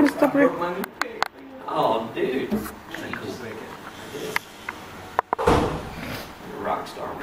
how to stop it. Oh, dude. You're a rock star.